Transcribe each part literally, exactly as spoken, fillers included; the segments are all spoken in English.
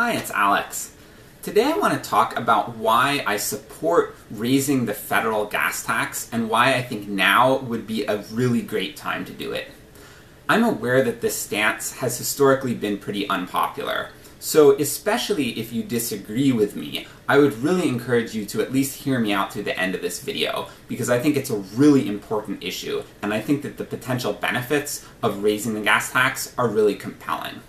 Hi, it's Alex. Today I want to talk about why I support raising the federal gas tax and why I think now would be a really great time to do it. I'm aware that this stance has historically been pretty unpopular, so especially if you disagree with me, I would really encourage you to at least hear me out through the end of this video, because I think it's a really important issue, and I think that the potential benefits of raising the gas tax are really compelling.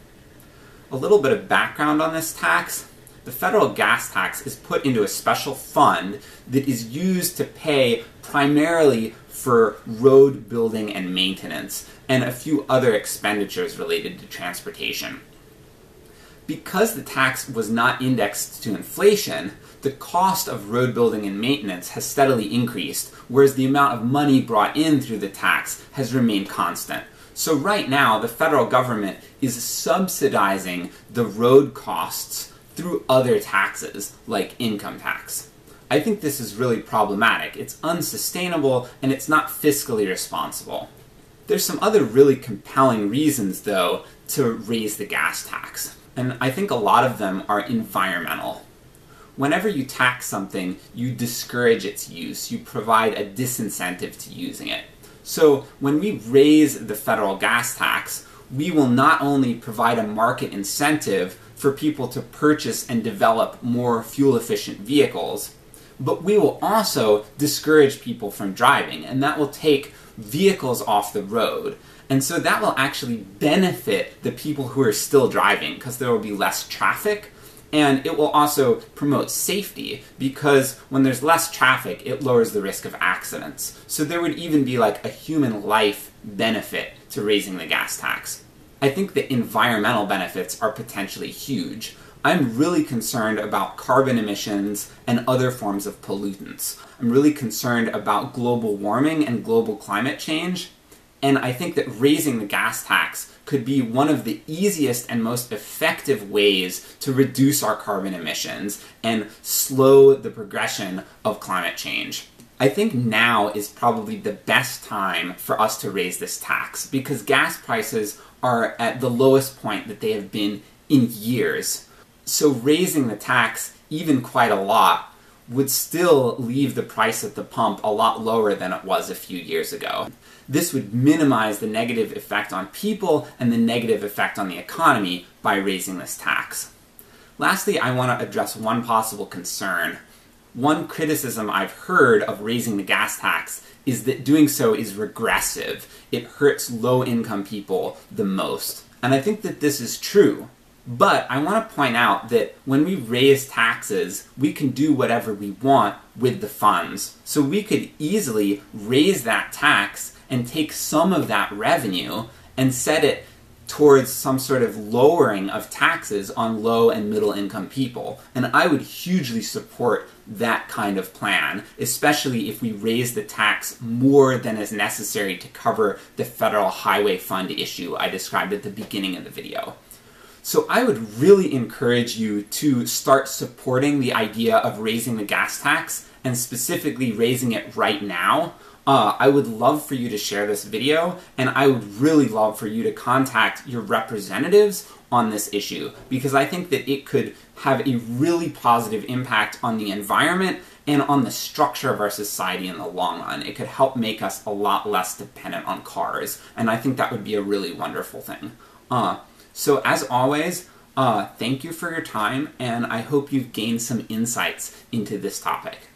A little bit of background on this tax. The federal gas tax is put into a special fund that is used to pay primarily for road building and maintenance, and a few other expenditures related to transportation. Because the tax was not indexed to inflation, the cost of road building and maintenance has steadily increased, whereas the amount of money brought in through the tax has remained constant. So right now, the federal government is subsidizing the road costs through other taxes, like income tax. I think this is really problematic. It's unsustainable, and it's not fiscally responsible. There's some other really compelling reasons, though, to raise the gas tax. And I think a lot of them are environmental. Whenever you tax something, you discourage its use. You provide a disincentive to using it. So when we raise the federal gas tax, we will not only provide a market incentive for people to purchase and develop more fuel-efficient vehicles, but we will also discourage people from driving, and that will take vehicles off the road. And so that will actually benefit the people who are still driving, because there will be less traffic, and it will also promote safety, because when there's less traffic, it lowers the risk of accidents. So there would even be like a human life benefit to raising the gas tax. I think the environmental benefits are potentially huge. I'm really concerned about carbon emissions and other forms of pollutants. I'm really concerned about global warming and global climate change. And I think that raising the gas tax could be one of the easiest and most effective ways to reduce our carbon emissions and slow the progression of climate change. I think now is probably the best time for us to raise this tax, because gas prices are at the lowest point that they have been in years. So raising the tax, even quite a lot, would still leave the price at the pump a lot lower than it was a few years ago. This would minimize the negative effect on people and the negative effect on the economy by raising this tax. Lastly, I want to address one possible concern. One criticism I've heard of raising the gas tax is that doing so is regressive. It hurts low-income people the most. And I think that this is true. But I want to point out that when we raise taxes, we can do whatever we want with the funds. So we could easily raise that tax and take some of that revenue and set it towards some sort of lowering of taxes on low and middle income people. And I would hugely support that kind of plan, especially if we raise the tax more than is necessary to cover the federal highway fund issue I described at the beginning of the video. So I would really encourage you to start supporting the idea of raising the gas tax, and specifically raising it right now. Uh, I would love for you to share this video, and I would really love for you to contact your representatives on this issue, because I think that it could have a really positive impact on the environment and on the structure of our society in the long run. It could help make us a lot less dependent on cars, and I think that would be a really wonderful thing. Uh, So as always, uh, thank you for your time, and I hope you've gained some insights into this topic.